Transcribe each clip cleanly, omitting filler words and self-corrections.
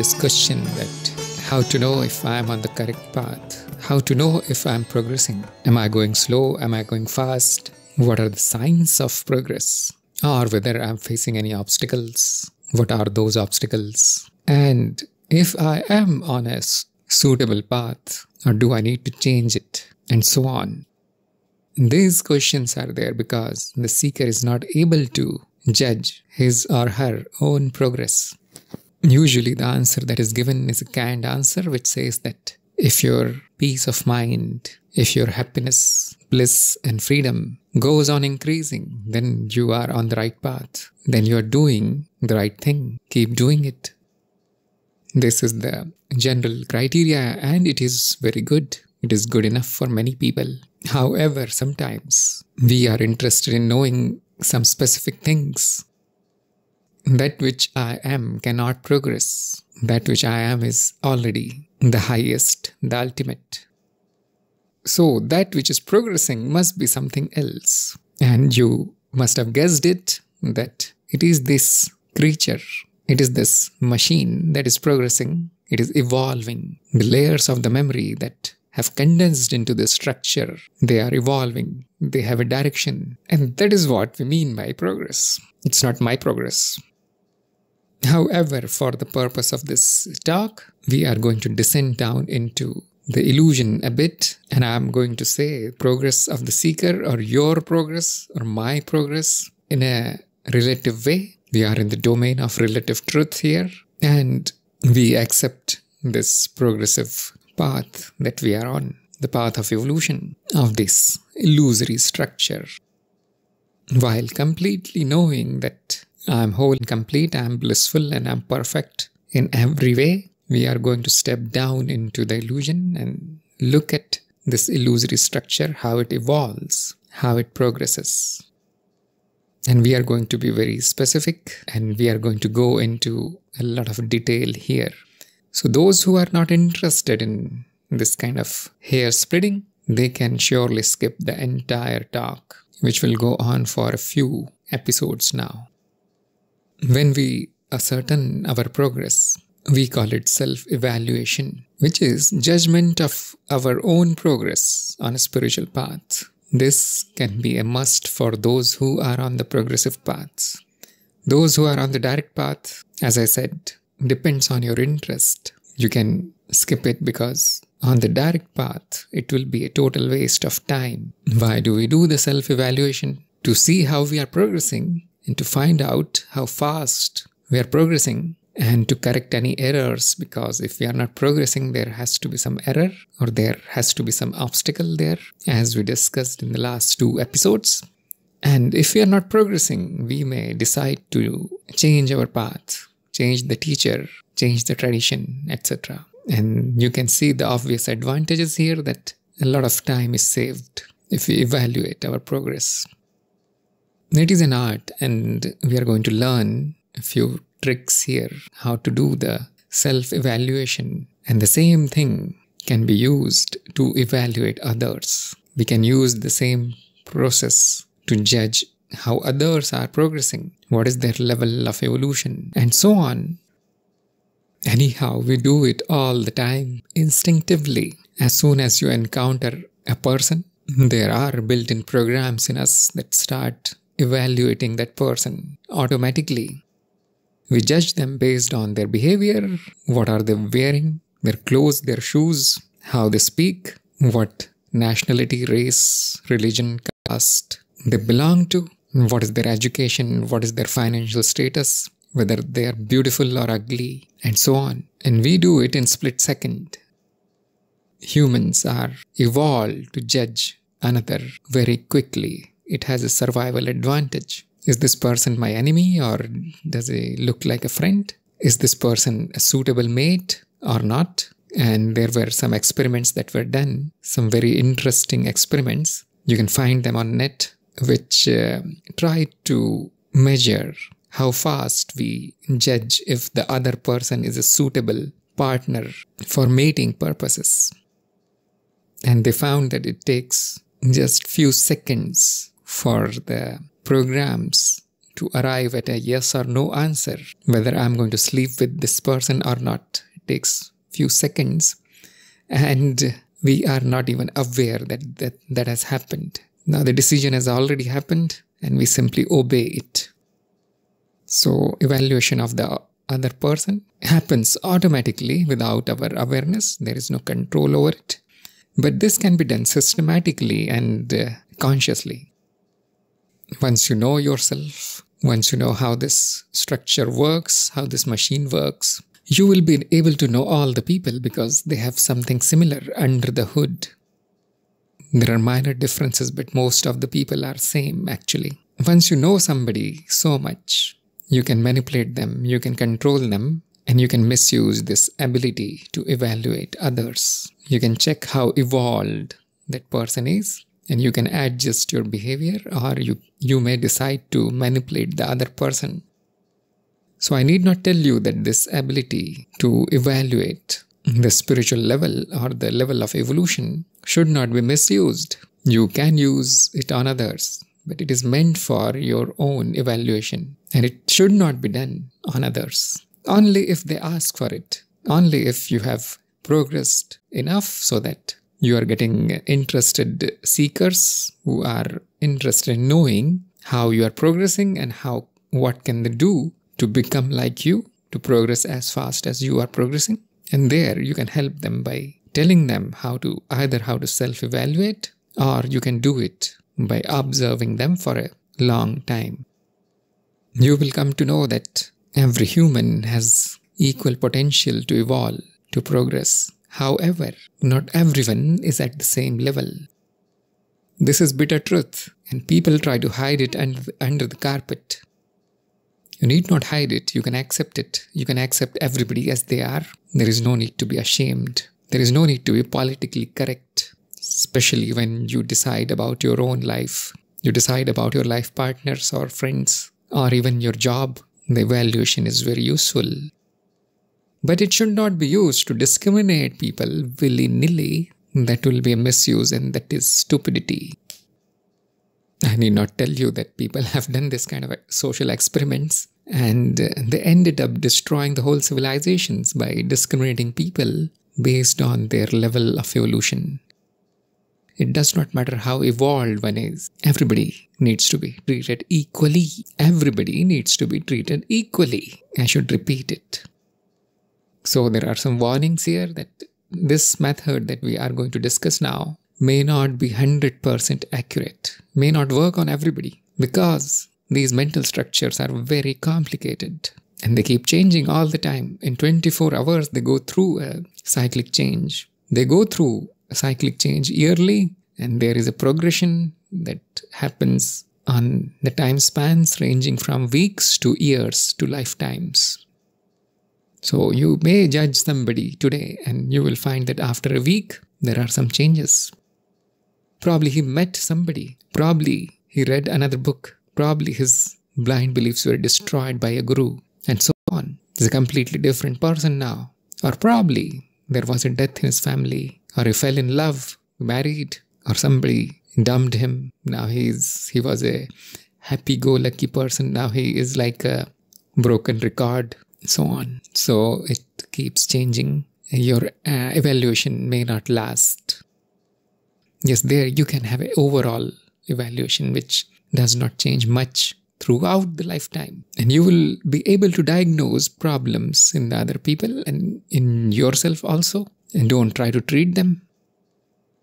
this question that how to know if I am on the correct path, how to know if I am progressing, am I going slow, am I going fast, what are the signs of progress, or whether I am facing any obstacles, what are those obstacles, and if I am on a suitable path or do I need to change it, and so on. These questions are there because the seeker is not able to judge his or her own progress. Usually the answer that is given is a canned answer which says that if your peace of mind, if your happiness, bliss and freedom goes on increasing, then you are on the right path, then you are doing the right thing, keep doing it. This is the general criteria and it is very good. It is good enough for many people. However, sometimes we are interested in knowing some specific things. That which I am cannot progress. That which I am is already the highest, the ultimate. So that which is progressing must be something else. And you must have guessed it, that it is this creature, it is this machine that is progressing, it is evolving. The layers of the memory that have condensed into this structure, they are evolving, they have a direction. And that is what we mean by progress. It's not my progress. However, for the purpose of this talk, we are going to descend down into the illusion a bit, and I am going to say progress of the seeker or your progress or my progress in a relative way. We are in the domain of relative truth here, and we accept this progressive path that we are on, the path of evolution of this illusory structure, while completely knowing that I am whole and complete, I am blissful and I am perfect in every way. We are going to step down into the illusion and look at this illusory structure, how it evolves, how it progresses. And we are going to be very specific and we are going to go into a lot of detail here. So those who are not interested in this kind of hair splitting, they can surely skip the entire talk, which will go on for a few episodes now. When we ascertain our progress, we call it self-evaluation, which is judgment of our own progress on a spiritual path. This can be a must for those who are on the progressive paths. Those who are on the direct path, as I said, depends on your interest. You can skip it because on the direct path, it will be a total waste of time. Why do we do the self-evaluation? To see how we are progressing and to find out how fast we are progressing and to correct any errors, because if we are not progressing, there has to be some error or there has to be some obstacle there, as we discussed in the last two episodes. And if we are not progressing, we may decide to change our path, change the teacher, change the tradition, etc. And you can see the obvious advantages here, that a lot of time is saved if we evaluate our progress. It is an art and we are going to learn a few tricks here, how to do the self-evaluation. And the same thing can be used to evaluate others. We can use the same process to judge how others are progressing, what is their level of evolution, and so on. Anyhow, we do it all the time instinctively. As soon as you encounter a person, there are built-in programs in us that start evaluating that person automatically. We judge them based on their behavior, what are they wearing, their clothes, their shoes, how they speak, what nationality, race, religion, caste they belong to, what is their education, what is their financial status, whether they are beautiful or ugly, and so on. And we do it in split second. Humans are evolved to judge another very quickly. It has a survival advantage. Is this person my enemy or does he look like a friend? Is this person a suitable mate or not? And there were some experiments that were done, some very interesting experiments. You can find them on net, which try to measure how fast we judge if the other person is a suitable partner for mating purposes. And they found that it takes just few seconds for the programs to arrive at a yes or no answer, whether I'm going to sleep with this person or not. It takes few seconds and we are not even aware that that has happened. Now the decision has already happened and we simply obey it. So evaluation of the other person happens automatically without our awareness. There is no control over it. But this can be done systematically and consciously. Once you know yourself, once you know how this structure works, how this machine works, you will be able to know all the people because they have something similar under the hood. There are minor differences, but most of the people are same actually. Once you know somebody so much, you can manipulate them, you can control them, and you can misuse this ability to evaluate others. You can check how evolved that person is, and you can adjust your behavior, or you may decide to manipulate the other person. So I need not tell you that this ability to evaluate the spiritual level or the level of evolution should not be misused. You can use it on others, but it is meant for your own evaluation, and it should not be done on others. Only if they ask for it, only if you have progressed enough so that you are getting interested seekers who are interested in knowing how you are progressing and how what can they do to become like you, to progress as fast as you are progressing. And there you can help them by telling them how to self-evaluate, or you can do it by observing them for a long time. You will come to know that every human has equal potential to evolve, to progress. However, not everyone is at the same level. This is bitter truth, and people try to hide it under the carpet. You need not hide it, you can accept it. You can accept everybody as they are. There is no need to be ashamed. There is no need to be politically correct, especially when you decide about your own life. You decide about your life partners or friends or even your job. The evaluation is very useful. But it should not be used to discriminate people willy-nilly. That will be a misuse, and that is stupidity. I need not tell you that people have done this kind of social experiments and they ended up destroying the whole civilizations by discriminating people based on their level of evolution. It does not matter how evolved one is. Everybody needs to be treated equally. Everybody needs to be treated equally. I should repeat it. So there are some warnings here that this method that we are going to discuss now may not be 100% accurate, may not work on everybody, because these mental structures are very complicated and they keep changing all the time. In 24 hours, they go through a cyclic change. They go through a cyclic change yearly, and there is a progression that happens on the time spans ranging from weeks to years to lifetimes. So you may judge somebody today and you will find that after a week, there are some changes. Probably he met somebody. Probably he read another book. Probably his blind beliefs were destroyed by a guru, and so on. He's a completely different person now. Or probably there was a death in his family, or he fell in love, married, or somebody dumped him. Now he was a happy-go-lucky person. Now he is like a broken record, so on. So it keeps changing. Your evaluation may not last. Yes, there you can have an overall evaluation which does not change much throughout the lifetime. And you will be able to diagnose problems in the other people and in yourself also. And don't try to treat them.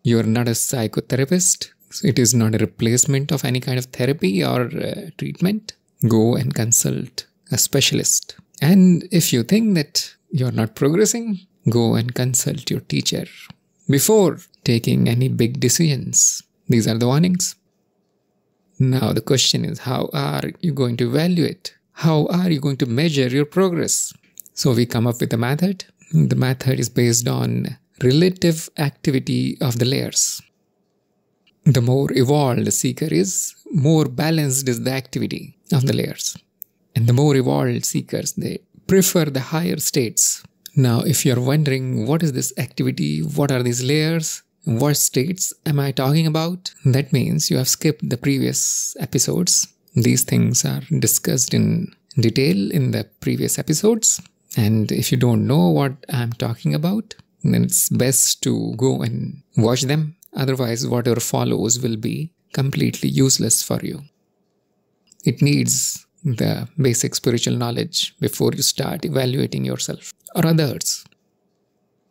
You are not a psychotherapist. So it is not a replacement of any kind of therapy or treatment. Go and consult a specialist. And if you think that you are not progressing, go and consult your teacher before taking any big decisions. These are the warnings. Now the question is, how are you going to evaluate? How are you going to measure your progress? So we come up with a method. The method is based on relative activity of the layers. The more evolved the seeker is, more balanced is the activity of the layers. And the more evolved seekers, they prefer the higher states. Now, if you're wondering what is this activity, what are these layers, what states am I talking about? That means you have skipped the previous episodes These things are discussed in detail in the previous episodes. And if you don't know what I'm talking about, then it's best to go and watch them. Otherwise, whatever follows will be completely useless for you. It needs the basic spiritual knowledge before you start evaluating yourself or others.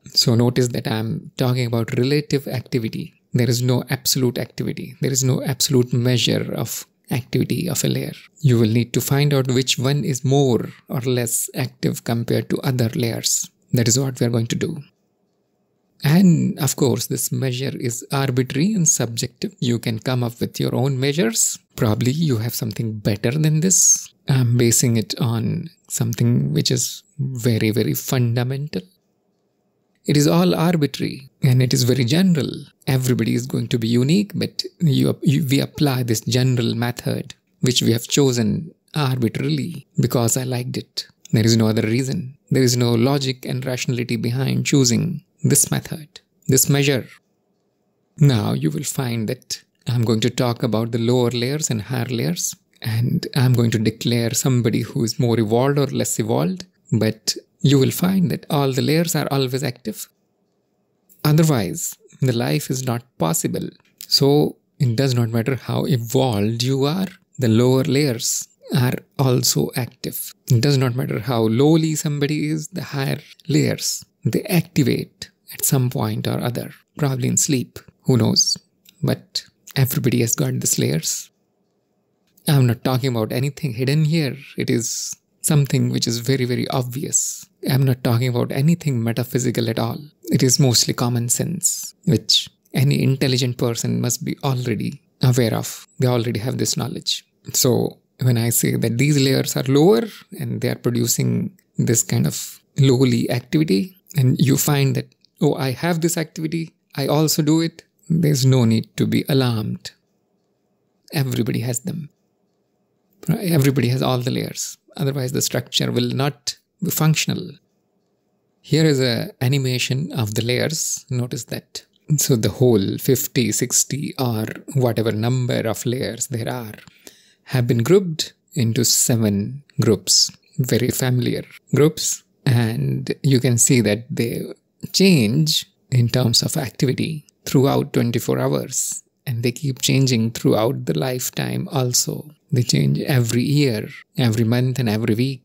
So notice that I'm talking about relative activity. There is no absolute activity. There is no absolute measure of activity of a layer. You will need to find out which one is more or less active compared to other layers. That is what we are going to do. And of course, this measure is arbitrary and subjective. You can come up with your own measures. Probably you have something better than this. I'm basing it on something which is very, very fundamental. It is all arbitrary and it is very general. Everybody is going to be unique, but we apply this general method which we have chosen arbitrarily because I liked it. There is no other reason. There is no logic and rationality behind choosing this method, this measure. Now you will find that I'm going to talk about the lower layers and higher layers, and I'm going to declare somebody who is more evolved or less evolved, but you will find that all the layers are always active. Otherwise, the life is not possible. So it does not matter how evolved you are, the lower layers are also active. It does not matter how lowly somebody is, the higher layers, they activate at some point or other, probably in sleep, who knows. But everybody has got these layers. I'm not talking about anything hidden here. It is something which is very, very obvious. I'm not talking about anything metaphysical at all. It is mostly common sense, which any intelligent person must be already aware of. They already have this knowledge. So when I say that these layers are lower and they are producing this kind of lowly activity, and you find that, oh, I have this activity, I also do it, there's no need to be alarmed. Everybody has them. Everybody has all the layers. Otherwise, the structure will not be functional. Here is an animation of the layers. Notice that. So the whole 50, 60 or whatever number of layers there are have been grouped into 7 groups. Very familiar groups. And you can see that they change in terms of activity throughout 24 hours. And they keep changing throughout the lifetime also. They change every year, every month and every week.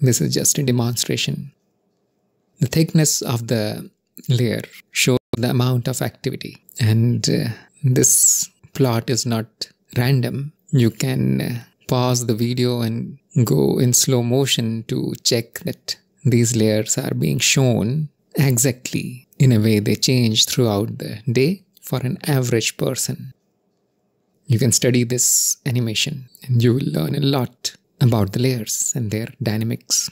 This is just a demonstration. The thickness of the layer shows the amount of activity. And this plot is not random. You can pause the video and go in slow motion to check that these layers are being shown exactly in a way they change throughout the day for an average person. You can study this animation and you will learn a lot about the layers and their dynamics.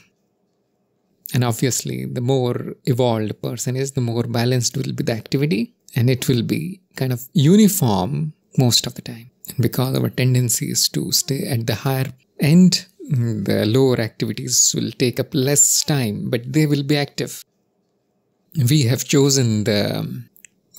And obviously, the more evolved person is, the more balanced will be the activity, and it will be kind of uniform most of the time. And because our tendency is to stay at the higher end, the lower activities will take up less time, but they will be active. We have chosen the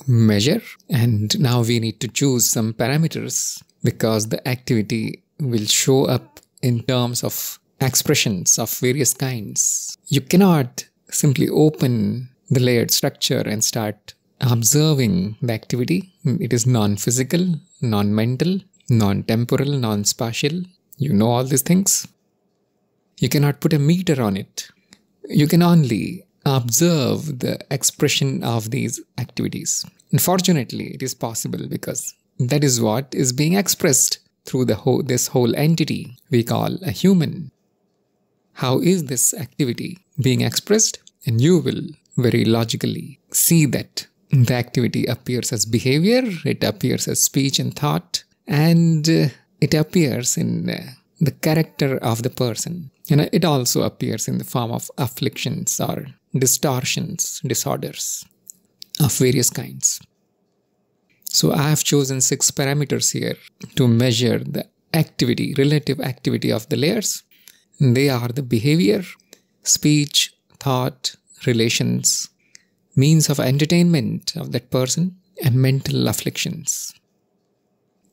measure, and now we need to choose some parameters, because the activity will show up in terms of expressions of various kinds. You cannot simply open the layered structure and start observing the activity. It is non-physical, non-mental, non-temporal, non-spatial. You know all these things. You cannot put a meter on it. You can only observe the expression of these activities. Unfortunately, it is possible because that is what is being expressed through this whole entity we call a human. How is this activity being expressed? And you will very logically see that the activity appears as behavior, it appears as speech and thought, and it appears in the character of the person. And it also appears in the form of afflictions or distortions, disorders of various kinds. So I have chosen 6 parameters here to measure the activity, relative activity of the layers. They are the behavior, speech, thought, relations, means of entertainment of that person, and mental afflictions.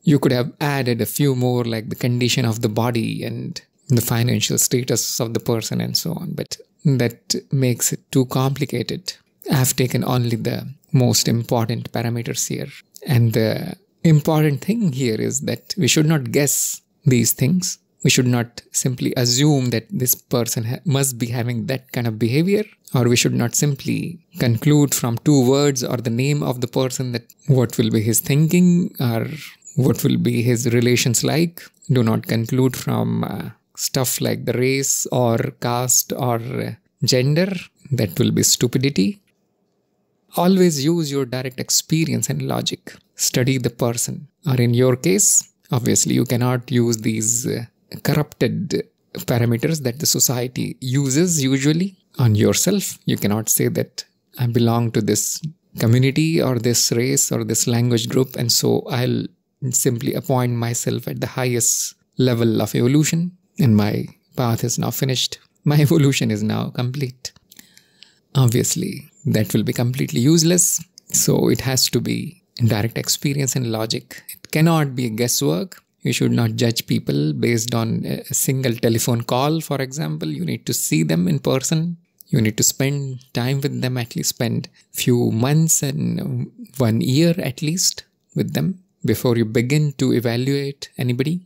You could have added a few more, like the condition of the body and the financial status of the person and so on, but that makes it too complicated. I have taken only the most important parameters here. And the important thing here is that we should not guess these things. We should not simply assume that this person must be having that kind of behavior, or we should not simply conclude from two words or the name of the person that what will be his thinking or what will be his relations like. Do not conclude from stuff like the race or caste or gender. That will be stupidity. Always use your direct experience and logic. Study the person. Or in your case, obviously you cannot use these corrupted parameters that the society uses usually on yourself. You cannot say that I belong to this community or this race or this language group, and so I'll simply appoint myself at the highest level of evolution and my path is now finished. My evolution is now complete. Obviously, that will be completely useless. So it has to be direct experience and logic. It cannot be guesswork. You should not judge people based on a single telephone call, for example. You need to see them in person. You need to spend time with them, at least spend few months and 1 year at least with them before you begin to evaluate anybody.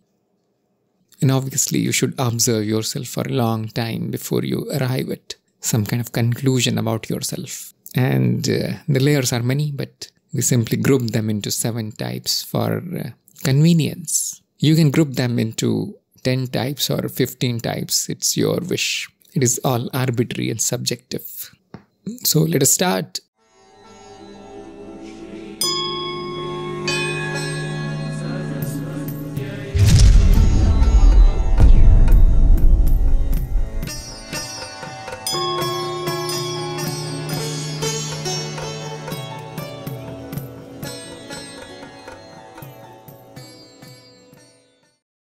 And obviously, you should observe yourself for a long time before you arrive at some kind of conclusion about yourself. And the layers are many, but we simply group them into 7 types for convenience. You can group them into 10 types or 15 types. It's your wish. It is all arbitrary and subjective. So let us start